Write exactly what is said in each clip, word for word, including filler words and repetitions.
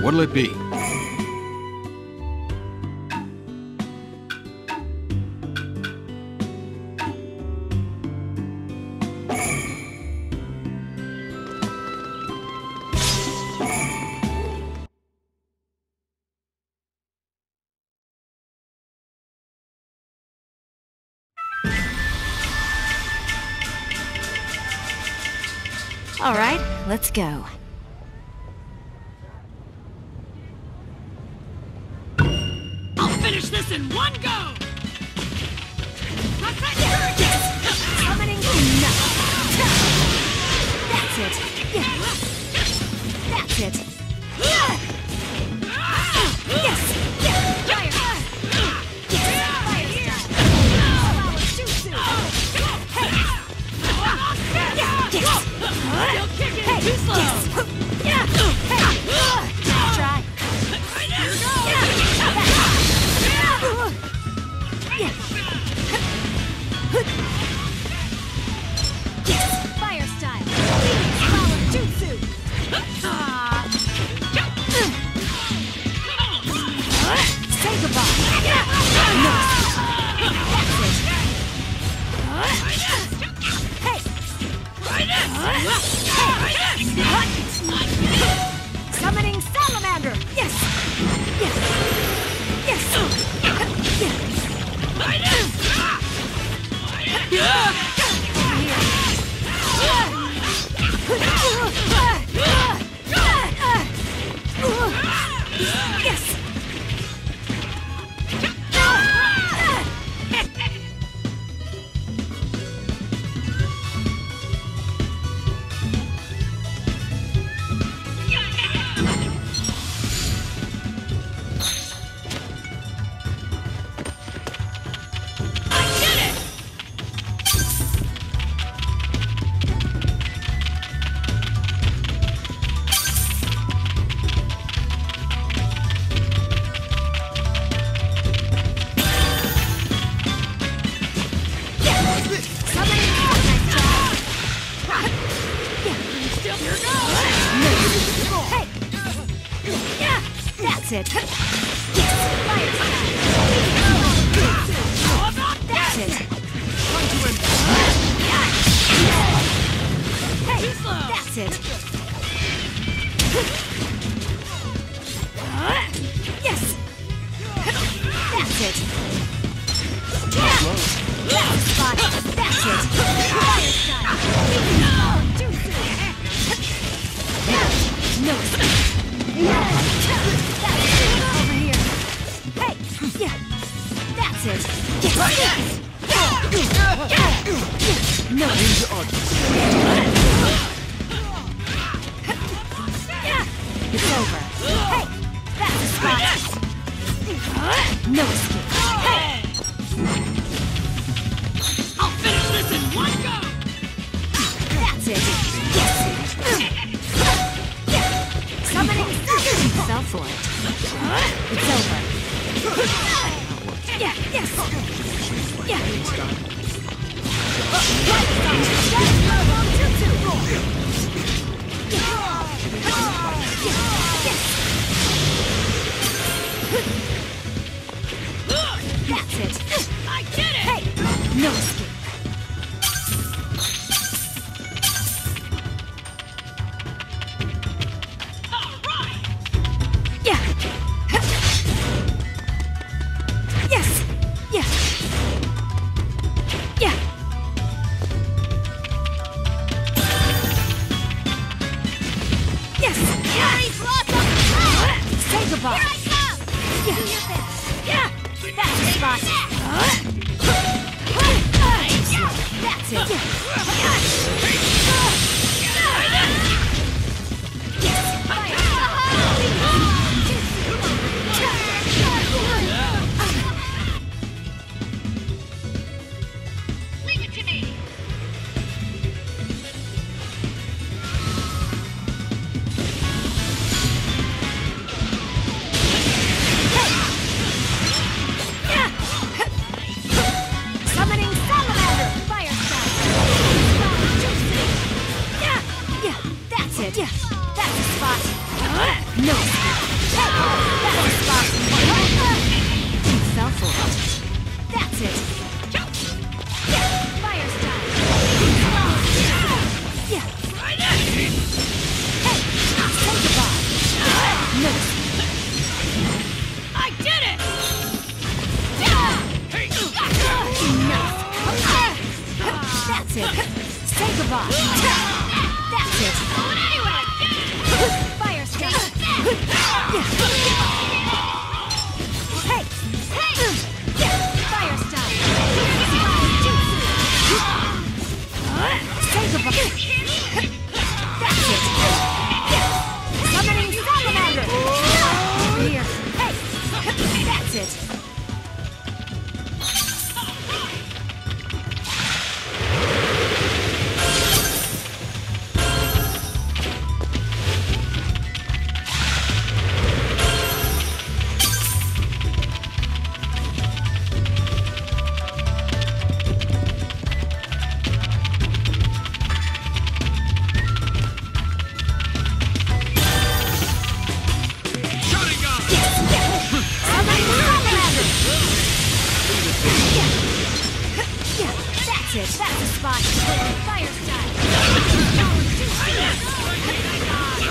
What'll it be? All right, let's go. I'll finish this in one go! Summoning enough. That's it. Yes. That's it. Yes. Yes. Summoning salamander. Yes. Yes. Yes. Yes. That's it. Yes. Fire style. That's it. Hey, that's it. Yes. That's it. Last spot. That's it. Fire style. Too soon. No. Yes. That's it. Yes. Yes. Yes. Yes. No. It's over. Hey, that's a spot. No escape. Hey. I'll finish this in one go. That's it. Yes. Yes. Somebody fell for it. It's over. Yeah, yes. Yeah. That's it. I get it. Hey, no escape. Yeah, that's a spot. No. That's it. Fire style. Yeah. Hey, take the ball. No. I did it. Hey. Enough. That's it. Take the ball. That's it. Fire style. Hey. That's the spot. Fire style. No. That's it.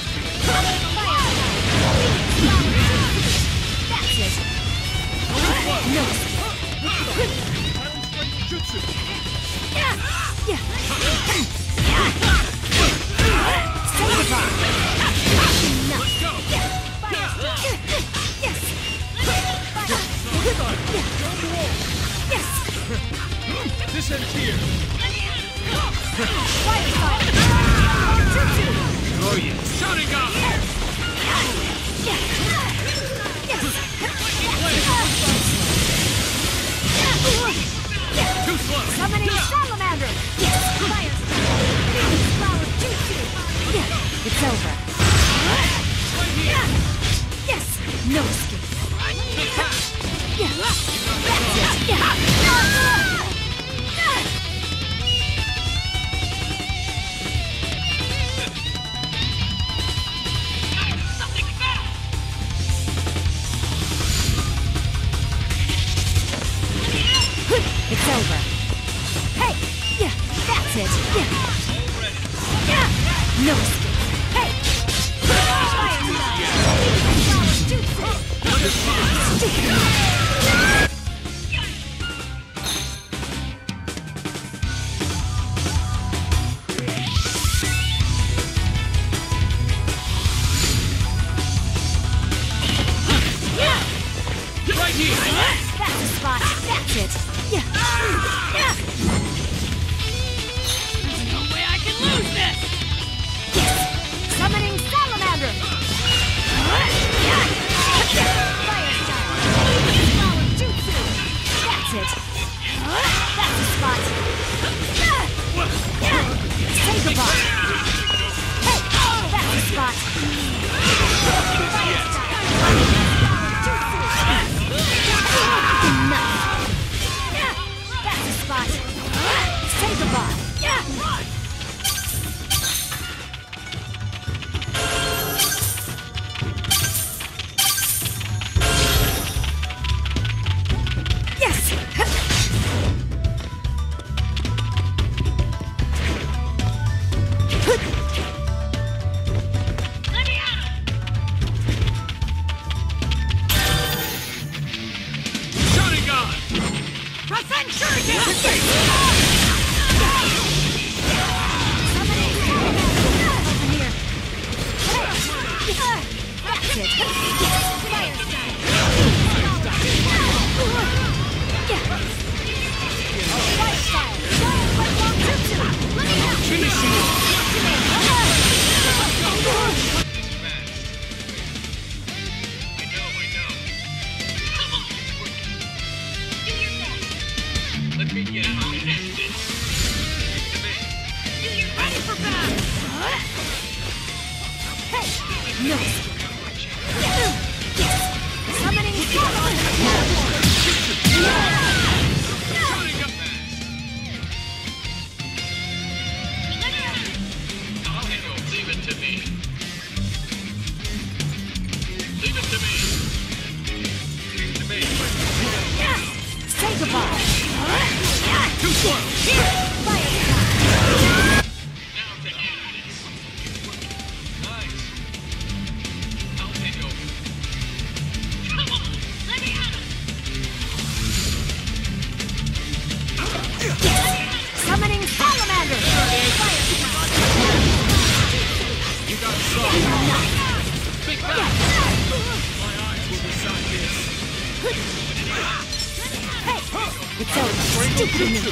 No. Yeah. Yes. This ends here. Fire style. Oh yeah. Shutting up. Yes. Too slow. Summoning salamander. Yes. Fire style. Flower too soon. Yeah. It's over. Right here. Yes. No escape. Yeah. That's it. Yeah. It's over. Hey! Yeah! That's it! Yeah! Yeah! No escape! Hey! Fire style! Right here! That's the spot! That's it! Yeah. Yeah. There's no way I can lose this! Yes. Summoning salamander! Yeah. Fire style! Jutsu! That's it! That's the spot! Take a bite! Hey! That's the spot! Fire style! Enough! Spot. Take the ball. Yeah. Run. Yes. Let me out. Shutting on. Rasen Shuriken! Somebody over here! That's it! Fire style! Fire style! Let me out! Finish him! No. Summoning I'll handle. Leave it to me. That's it.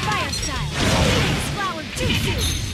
Fire style. Flower doo-doo.